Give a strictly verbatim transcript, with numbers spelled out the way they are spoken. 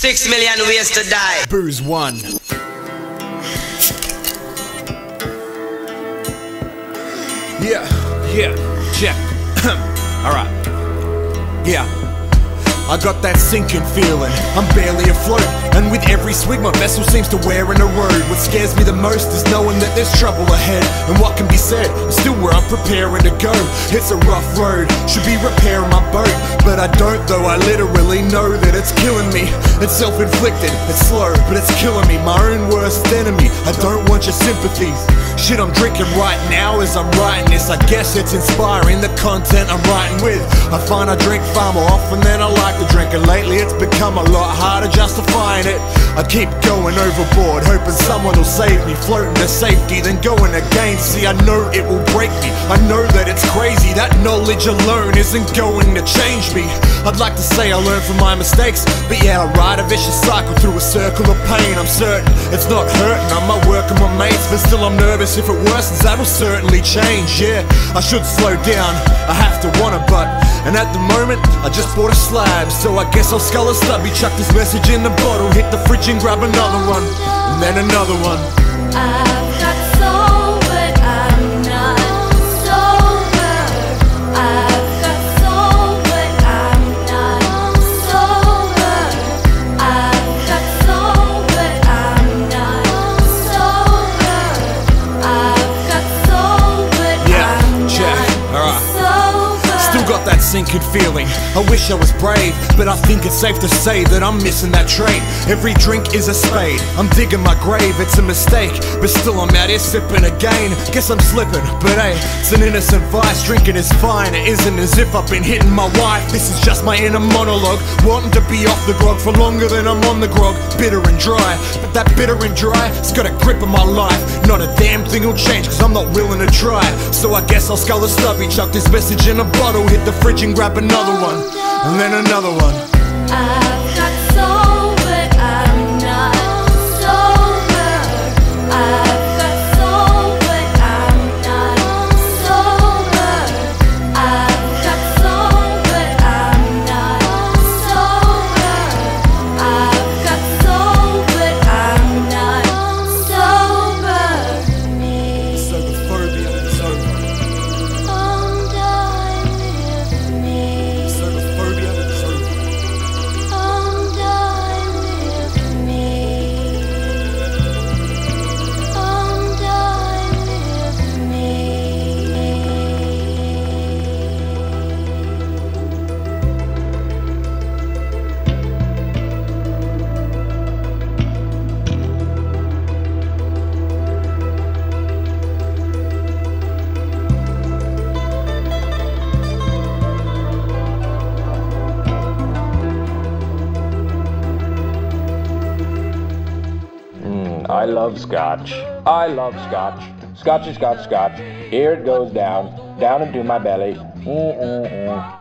Six million ways to die. Bruise one. Yeah, yeah, check. All right. Yeah. I got that sinking feeling. I'm barely afloat, and with every swig, my vessel seems to wear in a road. What scares me the most is knowing that there's trouble ahead, and what can be said is still where I'm preparing to go. It's a rough road. Should be repairing my boat, but I don't. Though I literally know that it's killing me. It's self-inflicted. It's slow, but it's killing me. My own worst enemy. I don't want your sympathies. Shit, I'm drinking right now as I'm writing this. I guess it's inspiring the content I'm writing with. I find I drink far more often than I like to drink, and lately it's become a lot harder justifying it. I keep going overboard, hoping someone will save me. Floating to safety, then going again. See, I know it will break me. I know that it's crazy. That knowledge alone isn't going to change me. I'd like to say I learned from my mistakes, but yeah, I ride a vicious cycle through a circle of pain. I'm certain it's not hurting. I might work on my mates, but still I'm nervous. If it worsens, that'll certainly change, yeah. I should slow down, I have to wanna but, and at the moment, I just bought a slab, so I guess I'll skull a stubby. Chuck this message in the bottle, hit the fridge and grab another one, and then another one. I've got soul, but I'm not sober. I've got soul, but I'm not sober. I've got soul, but I'm not sober. Got that sinking feeling. I wish I was brave, but I think it's safe to say that I'm missing that trait. Every drink is a spade. I'm digging my grave, it's a mistake, but still I'm out here sipping again. Guess I'm slipping, but hey, it's an innocent vice. Drinking is fine, it isn't as if I've been hitting my wife. This is just my inner monologue, wanting to be off the grog for longer than I'm on the grog. Bitter and dry, but that bitter and dry, it's got a grip on my life. Not a damn thing will change, cause I'm not willing to try. So I guess I'll skull a stubby, chuck this message in a bottle, hit the fridge and grab another one, and then another one. I've got soul, but I'm not sober. I've got soul, but I'm not sober. I've got soul, but I'm not sober. I've got soul, but I'm not sober. So the phobia is over. I love scotch. I love scotch. Scotchy, scotch, scotch. Here it goes down, down into my belly. Mm-mm-mm.